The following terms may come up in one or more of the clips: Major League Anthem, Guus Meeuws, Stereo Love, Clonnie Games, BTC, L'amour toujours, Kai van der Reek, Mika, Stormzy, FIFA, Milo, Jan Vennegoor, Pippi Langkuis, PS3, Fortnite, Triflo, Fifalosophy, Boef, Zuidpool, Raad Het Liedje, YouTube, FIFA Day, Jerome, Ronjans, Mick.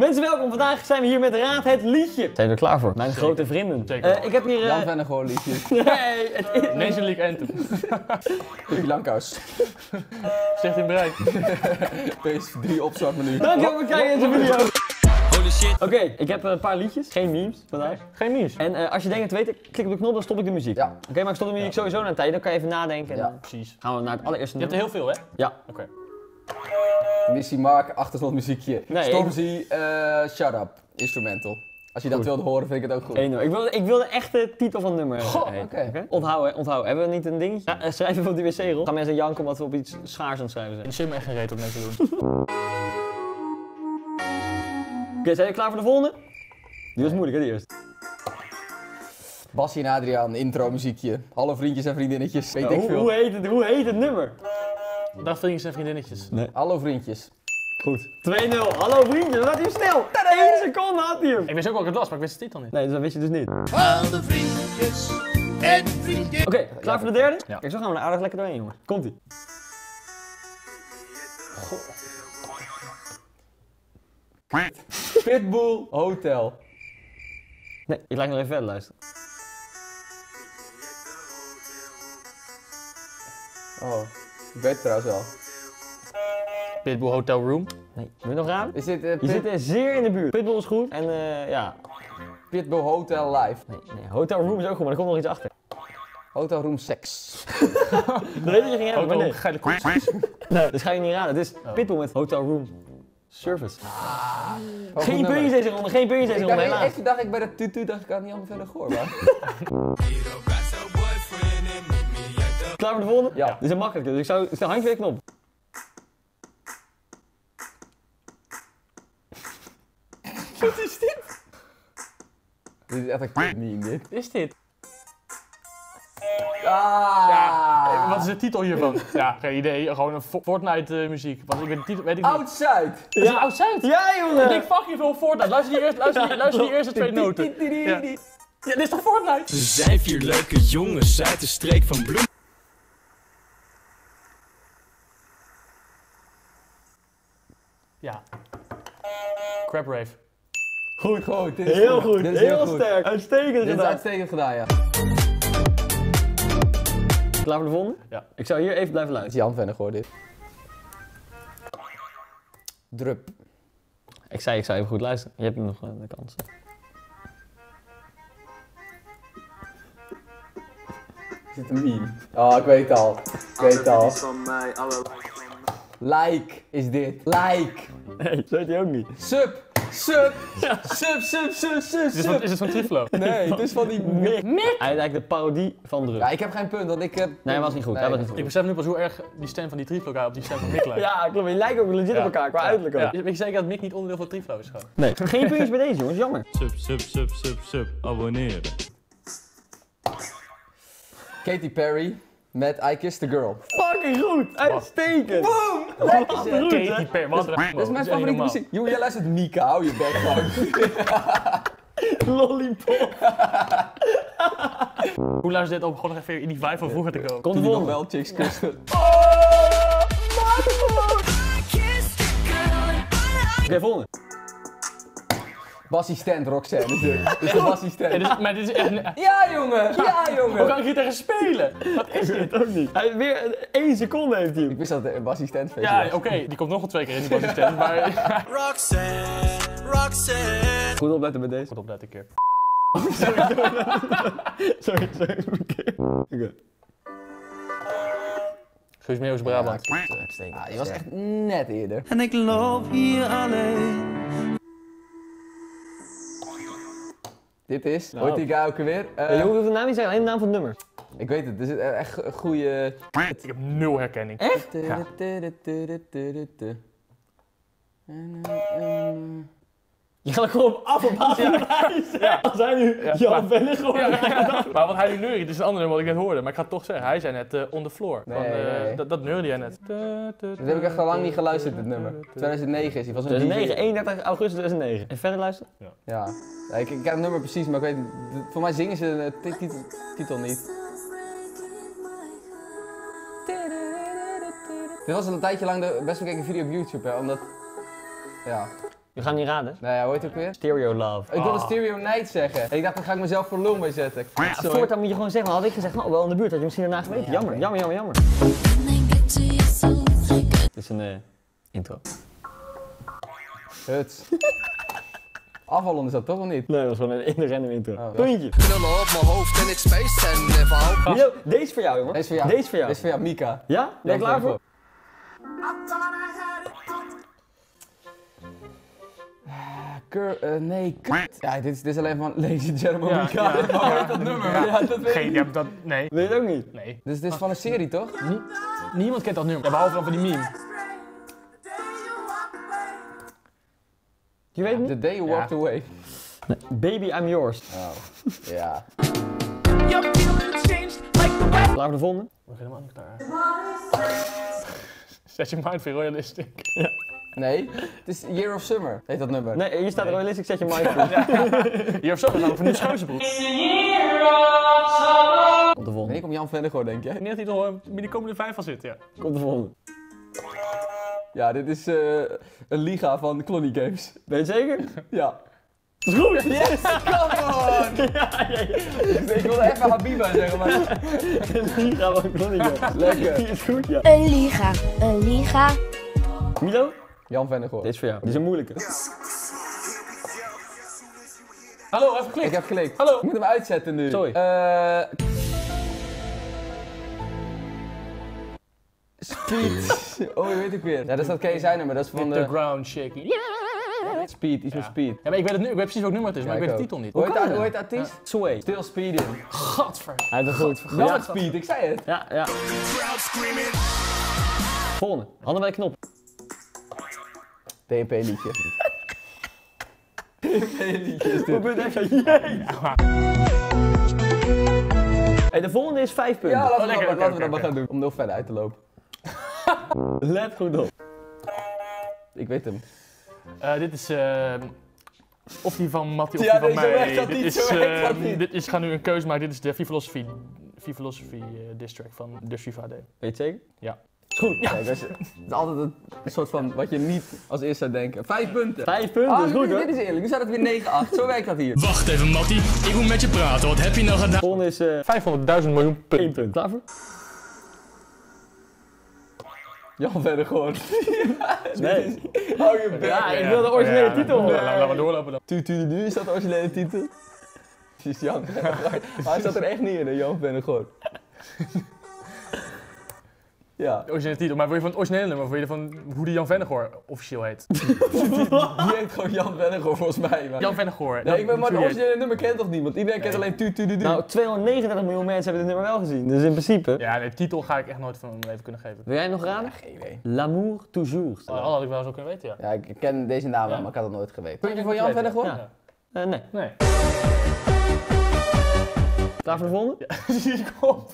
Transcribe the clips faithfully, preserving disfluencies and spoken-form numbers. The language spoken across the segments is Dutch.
Mensen, welkom. Vandaag zijn we hier met Raad Het Liedje. Zijn we er klaar voor? Mijn Zeker. grote vrienden. Zeker. Uh, ik heb hier... Uh... Jan Vennegoor liedje. Nee, het is... Major League Anthem. Pippi Langkuis. Zegt in bereik. P S drie opstartmenu. Dankjewel voor het kijken in deze video. Oké, okay, ik heb een paar liedjes. Geen memes vandaag. Geen memes. En uh, als je denkt het weten, klik op de knop, dan stop ik de muziek. Ja. Oké, okay, maar ik stop de muziek ja. sowieso na een tijd. Dan kan je even nadenken. Ja, en precies. Gaan we naar het allereerste nummer. Je hebt er heel veel, hè? Ja. Oké. Okay. Missie Mark, achtergrondmuziekje. Nee, Stormzy, ik... uh, Shut Up, instrumental. Als je goed. dat wilde horen, vind ik het ook goed. Hey, no. ik, wil, ik wil de echte titel van het nummer. Goh, oké. Okay. Okay. Onthouden, onthouden. Hebben we niet een dingetje? Ja, schrijf even op die wc-rol. Gaan mensen janken omdat we op iets schaars aan het schrijven zijn. Ik zit me echt geen reet op mensen doen. Oké, okay, zijn jullie klaar voor de volgende? Die was moeilijk, hè, die eerste. Bassie en Adriaan, intro muziekje. Hallo vriendjes en vriendinnetjes. Weet nou, ik hoe, veel. Hoe, heet het, hoe heet het nummer? Dag vriendjes en vriendinnetjes. Nee. Hallo vriendjes. Goed. twee nul. Hallo vriendjes, laat hij stil. Eén seconde had hij hem. Ik wist ook wel wat het was, maar ik wist het niet dan niet. Nee, dus dat wist je dus niet. Hallo vriendjes en vriendjes. Oké, okay, klaar voor de derde? Ja. Kijk, zo gaan we er aardig lekker doorheen, jongen. Komt-ie. Pitbull Hotel. Nee, ik laat nog even verder luisteren. Oh, ik weet het trouwens wel. Pitbull Hotel Room. Nee, moet je nog raam? Is dit, uh, Pit... Je zit er zeer in de buurt. Pitbull is goed en uh, ja. Pitbull Hotel Live. Nee, nee, Hotel Room is ook goed, maar er komt nog iets achter. Hotel Room seks. Dat weet je ging hebben, maar nee. Ga je de nee, dus ga je niet raden. Het is oh. Pitbull met Hotel Room. Service. Ah, geen puntjes deze ronde, geen puntjes deze ronde, helaas. Even dacht ik bij dat tutu, dacht ik had niet allemaal verder gehoord, man. Klaar voor de volgende? Ja. Dit is een makkelijke, dus ik zou... Stel, handje weer knop. Wat is dit? Dit is echt een k***meme, dit. Wat is dit? Ah. Ja, wat is de titel hiervan? Ja, geen idee. Gewoon een Fortnite uh, muziek. Want ik weet de titel, weet ik niet. Oud-Zuid! Is het Oud-Zuid? Ja, jongen! Ik denk fucking veel Fortnite. Luister die, eerst, luister die, luister die eerste twee noten. Ja. Ja, dit is toch Fortnite? Er zijn vier leuke jongens uit de streek van Bloem. Ja. Crab Rave. Goed, goed. Dit is heel goed. goed. Dit is heel, heel goed. sterk. Uitstekend gedaan. Dit is uitstekend gedaan, ja. Klaar voor de volgende? Ja. Ik zou hier even blijven luisteren. Jan Vennegoor dit. Drup. Ik zei, ik zou even goed luisteren. Je hebt hem nog een kans. Is dit een meme? Oh, ik weet het al. Ik weet het al. Like is dit. Like. Nee, dat weet je ook niet. Sub. Sub, ja. sub, sub, sub, sub, sub. Is, is het van Triflo? Nee, het is van die Mick. Mick. Hij is eigenlijk de parodie van Druk. Ja, ik heb geen punt, want ik heb... Nee, hij was niet goed. Nee, hij was niet goed. Ik besef nu pas hoe erg die stem van die Triflo op die stem van Mick lijkt. Ja, klopt. Je lijkt ook legit ja. op elkaar, qua ja. uiterlijk ook. Ja. Ja. Weet je zeker dat Mick niet onderdeel van Triflo is gewoon? Nee. Geen puntjes bij deze, jongens. Jammer. Sub, sub, sub, sub, sub. Abonneren. Katy Perry. Met I Kissed the Girl. Fucking goed! Uitstekend! Boom! Lekker goed! Katy Perry, wat een... Dat is mijn favoriete muziek. Jongen, jij luistert Mika, hou je bek van. Lollipop. Hoe luistert dit om gewoon nog even in die vibe van vroeger te komen? Komt nog wel, chicks kussen. Oh! Oké, volgende. Bassistent Roxanne natuurlijk. Dit is een bassistent. Ja, dus, maar dit is echt een... Ja jongen! Ja jongen! Hoe kan ik hier tegen spelen? Wat is dit? Ook niet. Hij weer één seconde heeft hij. Ik wist dat het een bassistent feestje was. Ja, oké. Okay. Die komt nog wel twee keer in die bassistent, maar... Roxanne, Roxanne. Goed opletten met deze. Goed opletten een keer. Sorry, sorry, sorry. Oké. Guus Meeuws Brabant. Ah, die was echt net eerder. En ik loop hier alleen. Dit is, hoort die guy ook weer? Uh, je hoeft de naam niet te zeggen, alleen de naam van het nummer. Ik weet het, er zit echt een goede... Ik heb nul herkenning. Echt? Ja. Je gaat er gewoon op af op af ja. wijze. Ja. Als hij nu ja. Jan Vennegoor ja. ja. Maar wat hij nu neuriet is een ander nummer wat ik net hoorde. Maar ik ga het toch zeggen, hij zei net uh, On The Floor. Nee, van, uh, nee. Dat, dat neurde jij net. Dat heb ik echt al lang niet geluisterd, dit nummer. tweeduizend negen is hij. tweeduizend negen, eenendertig augustus tweeduizend negen. En verder luisteren? Ja. ja. ja ik, ik heb het nummer precies, maar ik weet... Voor mij zingen ze de titel, titel niet. Dit was een tijdje lang de best bekeken video op YouTube, hè, omdat... Ja. Je gaat hem niet raden. Nou ja, hoe heet het ook weer? Stereo Love. Ik oh. wilde Stereo Night zeggen. En ik dacht, dan ga ik mezelf voor lul mee zetten. Ja, voortaan moet je gewoon zeggen, had ik gezegd, nou wel in de buurt, had je misschien daarna geweten. Ja, jammer, okay. jammer, jammer, jammer. Dit is een uh, intro. Huts. Afvallen is dat toch wel niet? Nee, dat was gewoon een random intro. Oh, ja. Puntje. Knullen op mijn hoofd en ik space en even Milo, deze is voor jou, jongen. Deze is voor jou. Deze is voor jou. Deze is voor jou, Mika. Ja? Ben je, je klaar voor? Keur, uh, nee, kut. Ja, dit is, dit is alleen van Lacey, Jerome, ja, Mika. Ja, ja. Ja, dat nummer. Ja, ja, dat weet Geen, ja, dat, nee. Weet je het ook niet? Nee. Dus dit is van een serie, toch? Nie Niemand kent dat nummer. Ja, behalve dan van die meme. Je weet niet? The day you walked ja. away. Nee. Baby, I'm yours. Oh, ja. Klaar voor de volgende? We zijn helemaal niet klaar. Zet je mind voor realistic. Ja. Nee, het is Year of Summer, heet dat nummer. Nee, hier staat nee. realistic, zet je mind voor. Ja. Year of Summer, nou, van nu Schozenbroek. Komt de volgende. Nee, ik kom Jan Vennegoor, denk je? Ik denk dat hij er binnen de komende vijf van zit, ja. Komt de volgende. Ja, dit is uh, een liga van Clonnie Games. Weet je zeker? Ja. Dat is goed! Yes! Come on! Ja, ja, ja. Dus ik wilde even Habiba zeggen, maar... Een liga van Clonnie Games. Lekker. Die is goed, ja. Een liga, een liga. Milo? Jan Vennegoor. Dit is voor jou. Dit is een moeilijke. Hallo, even klikken. Ik heb geklikt. Hallo. Ik moet hem uitzetten nu. Sorry. Uh... Speed. Oh, je weet ik weer. Ja, dat is dat K S I-nummer, dat is van de... The ground shaking. Yeah. Speed, iets ja. met speed. Ja, maar ik weet het nu, ik weet precies welk nummer het is, maar ja, ik, ik weet de titel niet. Hoe heet dat? Hoe heet dat? Ja. Sway. Still speeding. Godver. Hij is goed. Wel ja. speed, ik zei het. Ja, ja. Volgende. Handen bij de knop. D N P liedje. D N P liedje is dit. Hoe ben je echt Hey, de volgende is vijf punten. Ja, laten we, oh, lekker, laten lekker, we dat maar gaan doen. Om nog verder uit te lopen. Let goed op. Ik weet hem. Uh, dit is... Uh, of die van Matthy of ja, die van mij. Weg, dat dit, niet, is, weg, dat uh, niet. dit is... Ik ga nu een keuze maken. Dit is de Fifalosophy, Fifalosophy uh, district van de FIFA Day. Weet je het zeker? Ja. Is goed. Ja. Kijk, dus, het is altijd een soort van wat je niet als eerste zou denken. Vijf punten. Vijf punten, ah, is goed hoor. Dit is eerlijk. Nu staat het weer negen acht. Zo werkt dat hier. Wacht even Matthy. Ik moet met je praten. Wat heb je nou gedaan? Volgende is uh, vijfhonderdduizend miljoen punten. Klaar voor? Jan Vennegoor. Nee. Hou je bek. Ja, ik wil de originele ja, titel horen. Laten we doorlopen dan. Tu, tu, nu is dat de originele titel. Precies, Jan. Maar hij zat er echt niet in, Jan Vennegoor. Ja. De originele titel, maar wil je van het originele nummer of wil je van hoe die Jan Vennegoor officieel heet? die, die heet gewoon Jan Vennegoor volgens mij. Maar... Jan Vennegoor. Nee, ik ben maar het originele nummer kent toch niet, want iedereen nee. kent alleen tu tu du du. Nou, tweehonderdnegenendertig miljoen mensen hebben dit nummer wel gezien, dus in principe... Ja, de titel ga ik echt nooit van mijn leven kunnen geven. Wil jij nog raden? Ja, geen idee. L'amour toujours. Oh, dat had ik wel zo kunnen weten, ja. Ja, ik ken deze naam wel, ja. maar ik had het nooit geweten. Puntje voor Jan Vennegoor? Ja. Ja. Uh, nee. Nee. Klaar voor de volgende? Ja, zie ik op.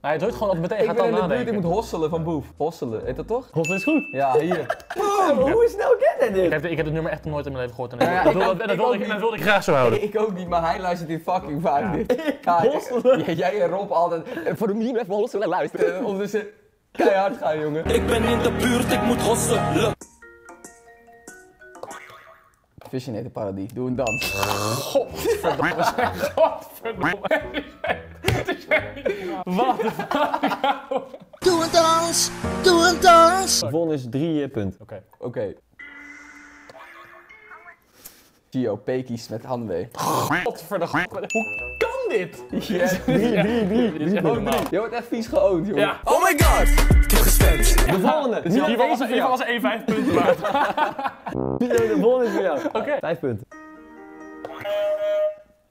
Hij drukt gewoon op meteen, gaat dan nadenken. Ik ben in de buurt, ik moet hosselen van Boef. Hosselen, heet dat toch? Hosselen is goed. Ja, hier. Boom, hoe snel kent hij dit? Ik heb, ik heb het nummer echt nog nooit in mijn leven gehoord. En ja, dat, wilde, dat, wilde ik, dat wilde ik graag zo houden. Ik ook niet, maar hij luistert hier fucking vaak ja. dit. Ja, hosselen. Ja, jij en Rob altijd. Voor de muziek blijft wel hosselen en luisteren. Ondertussen keihard gaan, jongen. Ik ben in de buurt, ik moet hosselen. Vision heet de paradie. Doe een dans. Godverdomme. Godverdomme. Wat de fuck? Doe een dans, doe een dans. De volgende is drie punten. Oké. Okay. Oké. Okay. Gio, pekies met handwee. Godverdomme. Hoe kan dit? Yes. Drie, drie, drie. Dit is echt normaal. Je wordt echt vies geoond, jongen. Ja. Oh my god. Ik heb gestemd. De volgende. Dus hier was er één vijf punten waard. De volgende is voor jou. Oké. Okay. Vijf punten.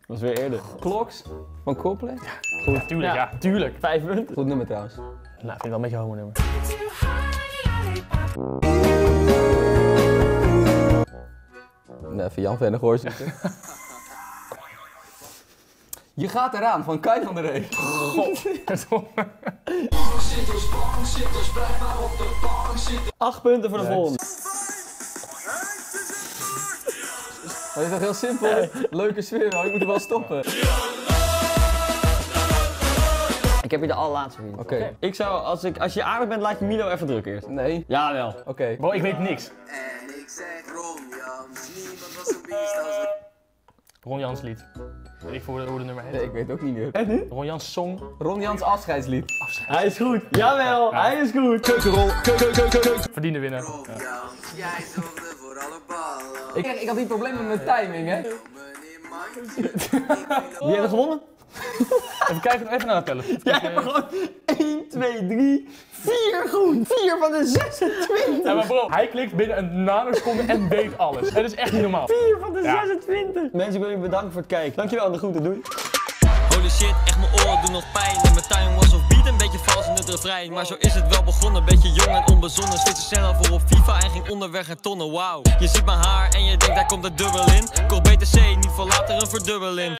Dat was weer eerder. Kloks van Coldplay? Ja, goed. Ja, tuurlijk, ja. ja. Tuurlijk. Vijf punten. Goed nummer trouwens. Nou, vind ik wel een beetje homo nummer. Nee, even Jan Vennegoor zitten. Je gaat eraan van Kai van der Reek. Godverdomme. Acht punten voor de volgende. Dat is toch heel simpel? Leuke sfeer, maar ik moet er wel stoppen. Ik heb hier de allerlaatste vriend. Oké. Okay. Ik zou, als, ik, als je aardig bent, laat je Milo even drukken eerst. Nee. Jawel. Oké. Okay. Wow, ik weet niks. En ik zeg Ronjans, niemand was zo beest als we... Ronjans lied. Weet ik voor hoe de nummer heet. Nee, ik weet ook niet meer. Echt niet? Ronjans song. Ronjans afscheidslied. Afscheidslied. Hij is goed. Jawel, ja. Hij is goed. Keukenrol, keuken, keuken, keuken. Verdiende winnaar. Ronjans, ja. Jij zorgde voor alle ballen. Ik, ik had die problemen met timing, hè? Wie heeft er gewonnen? Even kijken, even naar het tellen. Jij ja, hebt gewoon één, twee, drie, vier groen. vier van de zesentwintig. Ja, maar bro, hij klikt binnen een nanoseconde en weet alles. Het is echt niet normaal. vier van de ja. zesentwintig. Mensen, ik wil jullie bedanken voor het kijken. Dankjewel aan de groeten, doei. Holy shit, echt mijn oren doen nog pijn. En mijn tuin was of beat een beetje vals in het refrein. Maar zo is het wel begonnen, beetje jong en onbezonnen. Zit ze snel voor op FIFA en ging onderweg en tonnen, wauw. Je ziet mijn haar en je denkt, daar komt een dubbel in. Kocht B T C, niet voor later een verdubbeling.